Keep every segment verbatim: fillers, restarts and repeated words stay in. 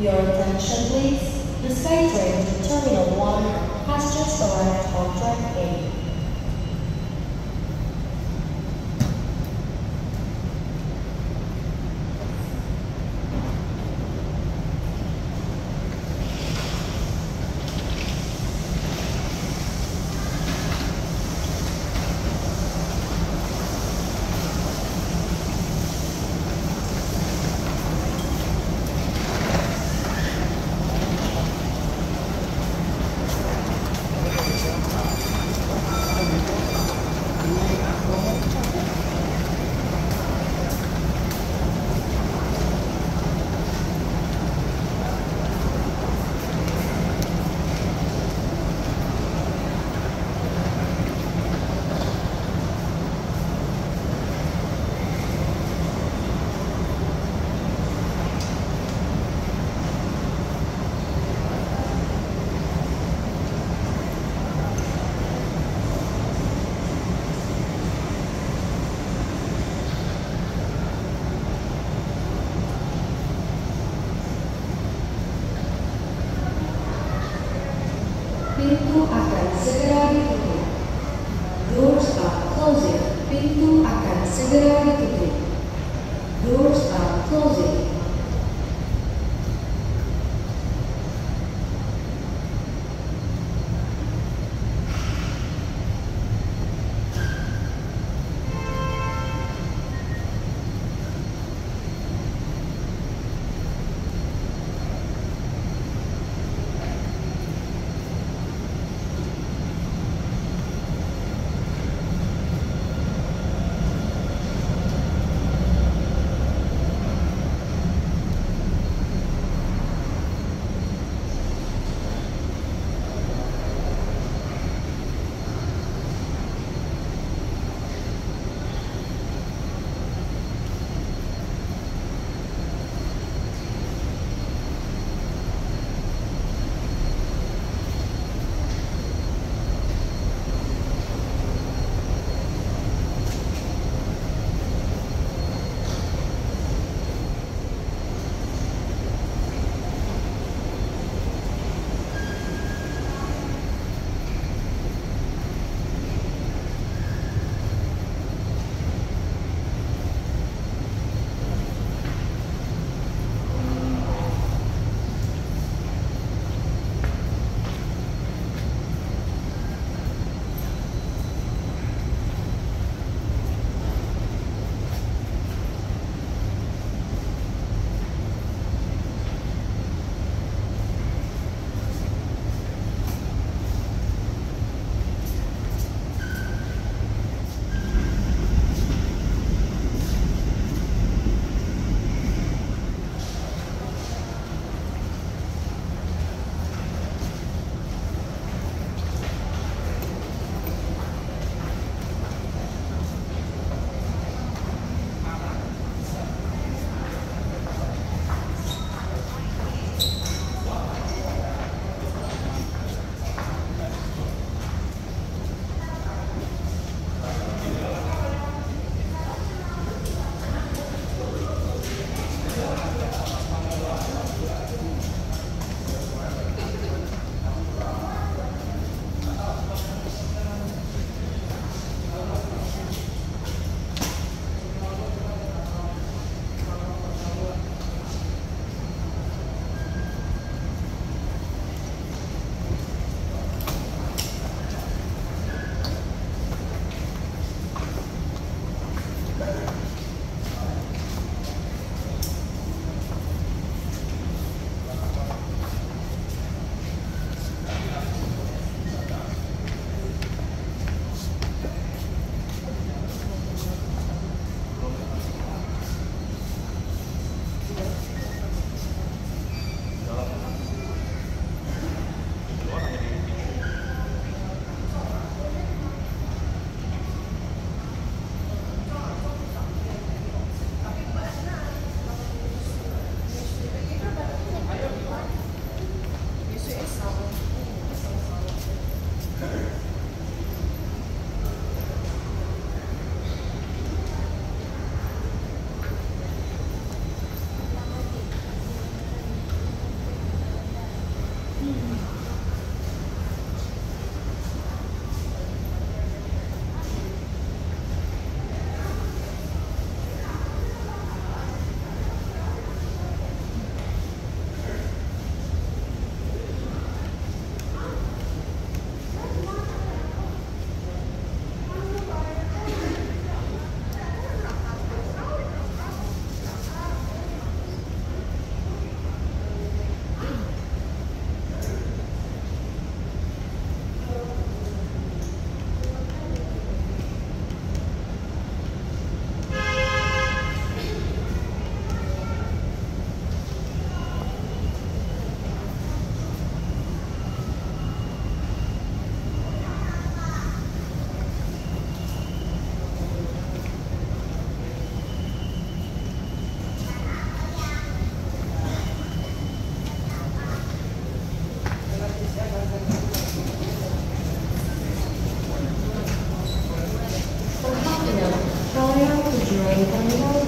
Your attention please. The Sky Train to Terminal one has just arrived on track A.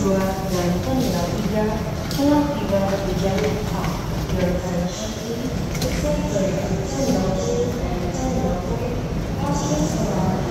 dua dan terminal tiga telah tiba di Jalan A. Your attention to terminal two and terminal three passengers arrive.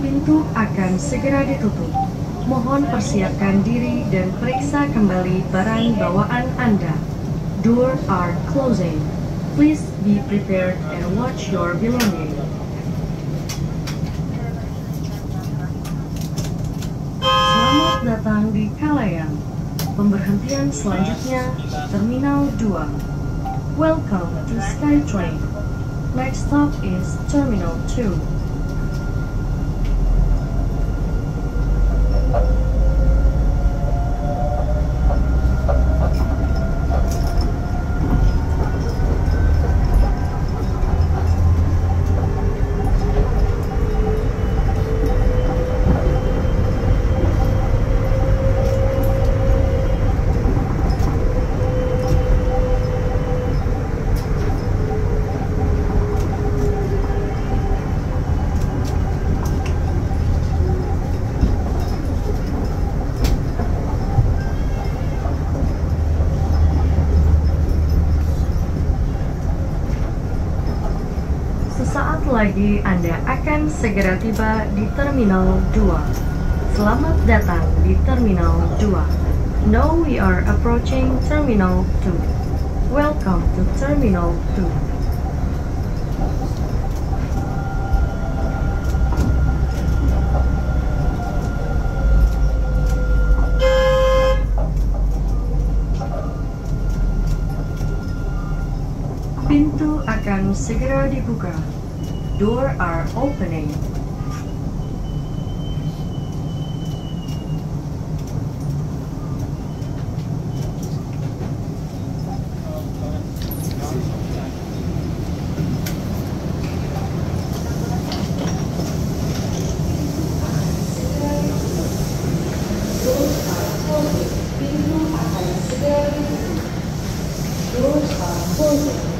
Pintu akan segera ditutup. Mohon persiapkan diri dan periksa kembali barang bawaan Anda. Doors are closing. Please be prepared and watch your belongings. Selamat datang di Kalayang. Pemberhentian selanjutnya Terminal dua. Welcome to SkyTrain. Next stop is Terminal two. Lagi Anda akan segera tiba di Terminal dua. Selamat datang di Terminal dua. Now we are approaching Terminal two. Welcome to Terminal two. Pintu akan segera dibuka. Doors are opening. Doors are closing.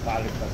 balik ke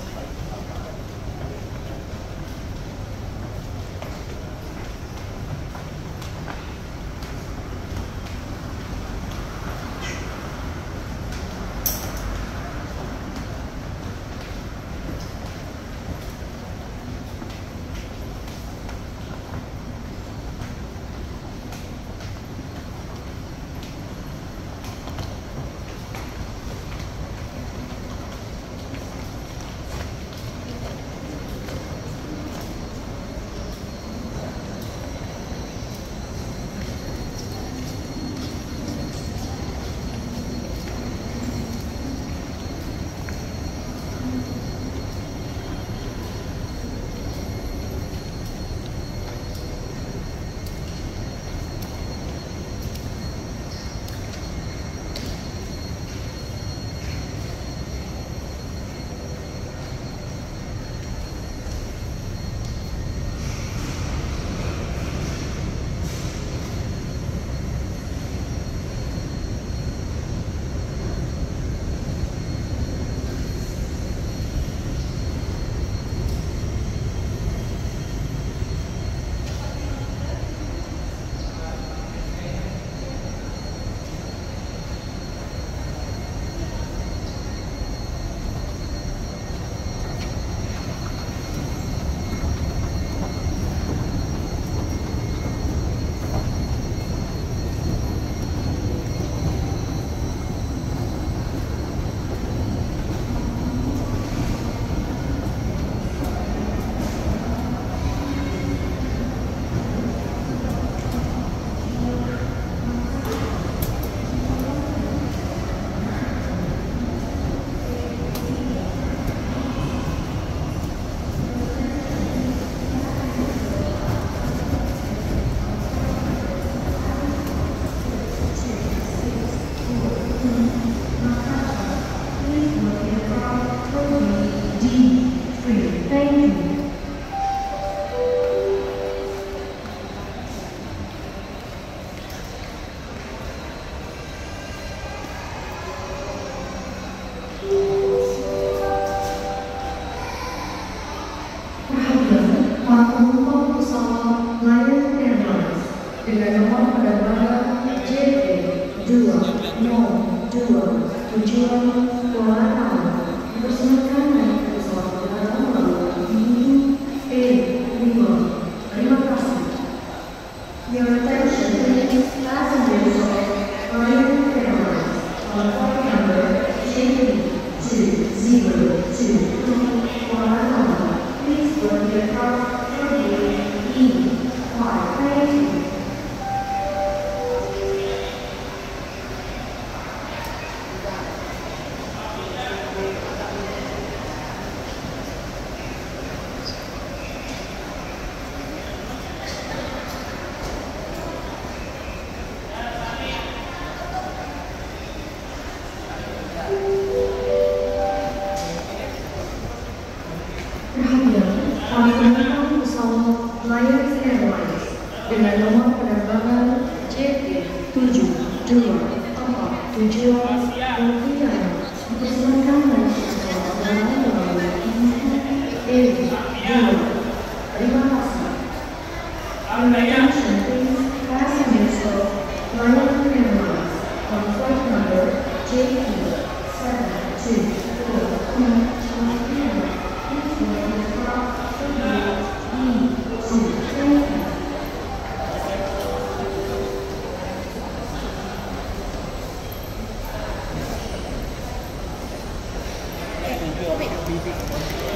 Wait,